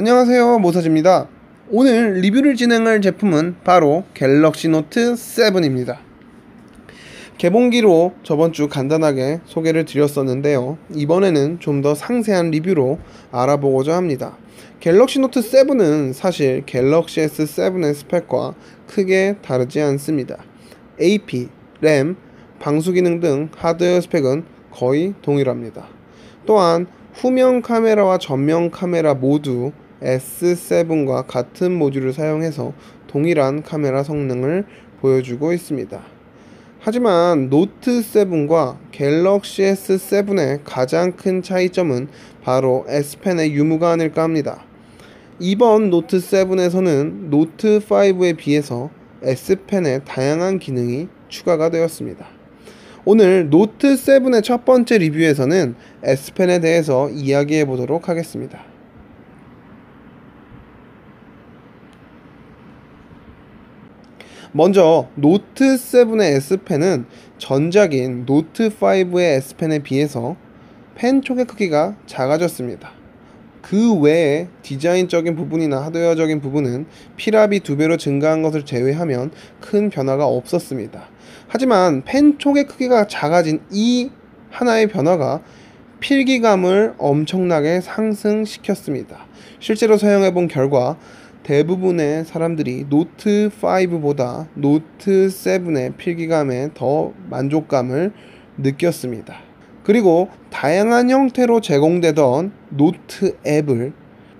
안녕하세요, 모사지입니다. 오늘 리뷰를 진행할 제품은 바로 갤럭시 노트 7입니다. 개봉기로 저번주 간단하게 소개를 드렸었는데요, 이번에는 좀 더 상세한 리뷰로 알아보고자 합니다. 갤럭시 노트 7은 사실 갤럭시 S7의 스펙과 크게 다르지 않습니다. AP, 램, 방수 기능 등 하드웨어 스펙은 거의 동일합니다. 또한 후면 카메라와 전면 카메라 모두 S7과 같은 모듈을 사용해서 동일한 카메라 성능을 보여주고 있습니다. 하지만 노트 7과 갤럭시 S7의 가장 큰 차이점은 바로 S펜의 유무가 아닐까 합니다. 이번 노트 7에서는 노트 5에 비해서 S펜의 다양한 기능이 추가가 되었습니다. 오늘 노트 7의 첫 번째 리뷰에서는 S펜에 대해서 이야기해 보도록 하겠습니다. 먼저 노트 7의 S펜은 전작인 노트 5의 S펜에 비해서 펜 촉의 크기가 작아졌습니다. 그 외에 디자인적인 부분이나 하드웨어적인 부분은 필압이 2배로 증가한 것을 제외하면 큰 변화가 없었습니다. 하지만 펜 촉의 크기가 작아진 이 하나의 변화가 필기감을 엄청나게 상승시켰습니다. 실제로 사용해본 결과 대부분의 사람들이 노트 5보다 노트 7의 필기감에 더 만족감을 느꼈습니다. 그리고 다양한 형태로 제공되던 노트 앱을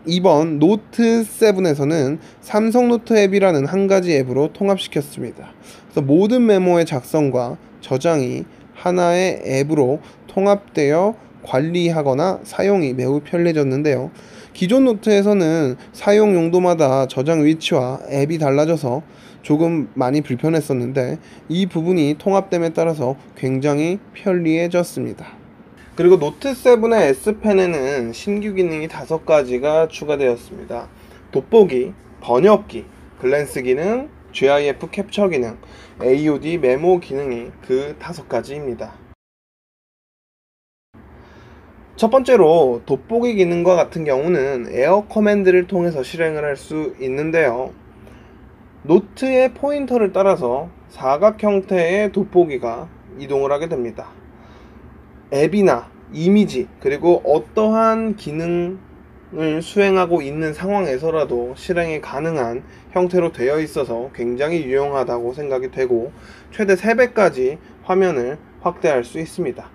이번 노트 7에서는 삼성 노트 앱이라는 한 가지 앱으로 통합시켰습니다. 그래서 모든 메모의 작성과 저장이 하나의 앱으로 통합되어 관리하거나 사용이 매우 편리해졌는데요. 기존 노트에서는 사용 용도마다 저장 위치와 앱이 달라져서 조금 많이 불편했었는데 이 부분이 통합됨에 따라서 굉장히 편리해졌습니다. 그리고 노트 7의 S펜에는 신규 기능이 5가지가 추가되었습니다. 돋보기, 번역기, 글랜스 기능, GIF 캡처 기능, AOD 메모 기능이 그 5가지입니다. 첫 번째로 돋보기 기능과 같은 경우는 에어 커맨드를 통해서 실행을 할 수 있는데요. 노트의 포인터를 따라서 사각 형태의 돋보기가 이동을 하게 됩니다. 앱이나 이미지 그리고 어떠한 기능을 수행하고 있는 상황에서라도 실행이 가능한 형태로 되어 있어서 굉장히 유용하다고 생각이 되고 최대 3배까지 화면을 확대할 수 있습니다.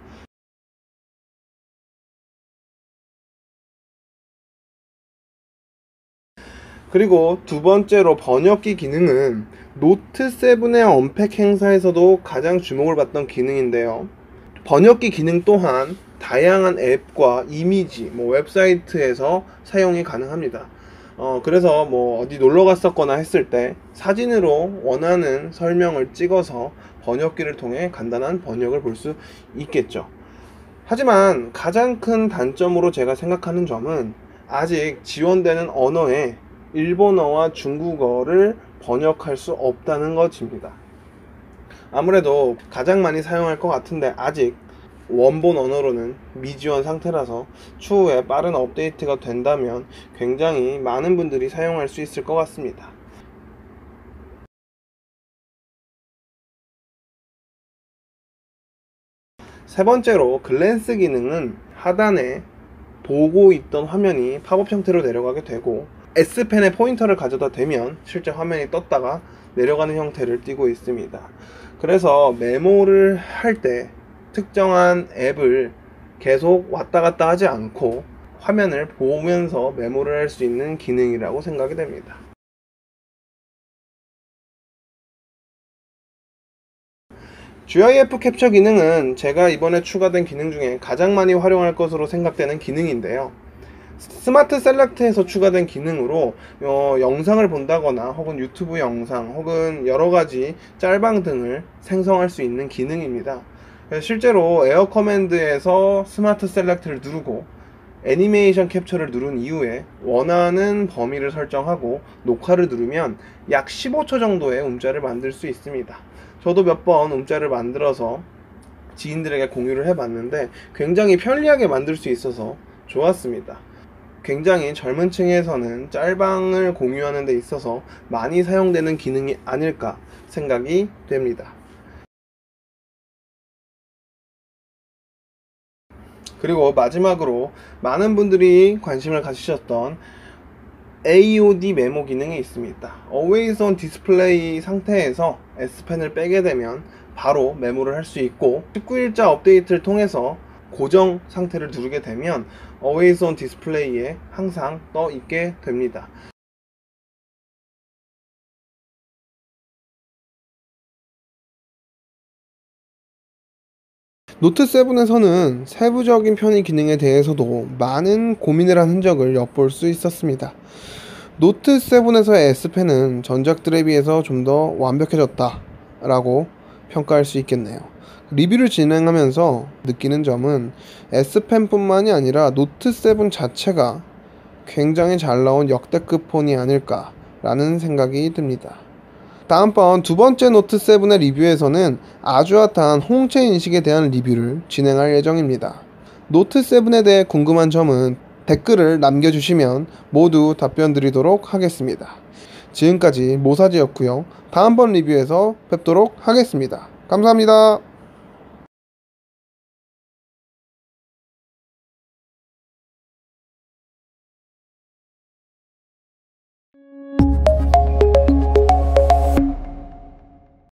그리고 두 번째로 번역기 기능은 노트 7의 언팩 행사에서도 가장 주목을 받던 기능인데요. 번역기 기능 또한 다양한 앱과 이미지, 웹사이트에서 사용이 가능합니다. 그래서 어디 놀러 갔었거나 했을 때 사진으로 원하는 설명을 찍어서 번역기를 통해 간단한 번역을 볼 수 있겠죠. 하지만 가장 큰 단점으로 제가 생각하는 점은 아직 지원되는 언어에 일본어와 중국어를 번역할 수 없다는 것입니다. 아무래도 가장 많이 사용할 것 같은데 아직 원본 언어로는 미지원 상태라서 추후에 빠른 업데이트가 된다면 굉장히 많은 분들이 사용할 수 있을 것 같습니다. 세 번째로 글랜스 기능은 하단에 보고 있던 화면이 팝업 형태로 내려가게 되고 S펜의 포인터를 가져다 대면 실제 화면이 떴다가 내려가는 형태를 띄고 있습니다. 그래서 메모를 할 때 특정한 앱을 계속 왔다 갔다 하지 않고 화면을 보면서 메모를 할 수 있는 기능이라고 생각이 됩니다. GIF 캡처 기능은 제가 이번에 추가된 기능 중에 가장 많이 활용할 것으로 생각되는 기능인데요. 스마트 셀렉트에서 추가된 기능으로 영상을 본다거나 혹은 유튜브 영상 혹은 여러가지 짤방 등을 생성할 수 있는 기능입니다. 실제로 에어 커맨드에서 스마트 셀렉트를 누르고 애니메이션 캡처를 누른 이후에 원하는 범위를 설정하고 녹화를 누르면 약 15초 정도의 음짤을 만들 수 있습니다. 저도 몇 번 음짤을 만들어서 지인들에게 공유를 해봤는데 굉장히 편리하게 만들 수 있어서 좋았습니다. 굉장히 젊은 층에서는 짤방을 공유하는 데 있어서 많이 사용되는 기능이 아닐까 생각이 됩니다. 그리고 마지막으로 많은 분들이 관심을 가지셨던 AOD 메모 기능이 있습니다. Always on Display 상태에서 S펜을 빼게 되면 바로 메모를 할 수 있고, 19일자 업데이트를 통해서 고정 상태를 누르게 되면 Always on Display에 항상 떠 있게 됩니다. 노트7에서는 세부적인 편의 기능에 대해서도 많은 고민을 한 흔적을 엿볼 수 있었습니다. 노트7에서의 S펜은 전작들에 비해서 좀 더 완벽해졌다 라고 평가할 수 있겠네요. 리뷰를 진행하면서 느끼는 점은 S펜 뿐만이 아니라 노트7 자체가 굉장히 잘 나온 역대급 폰이 아닐까 라는 생각이 듭니다. 다음번 두번째 노트7의 리뷰에서는 아주 핫한 홍채 인식에 대한 리뷰를 진행할 예정입니다. 노트7에 대해 궁금한 점은 댓글을 남겨주시면 모두 답변 드리도록 하겠습니다. 지금까지 모사지였고요. 다음번 리뷰에서 뵙도록 하겠습니다. 감사합니다.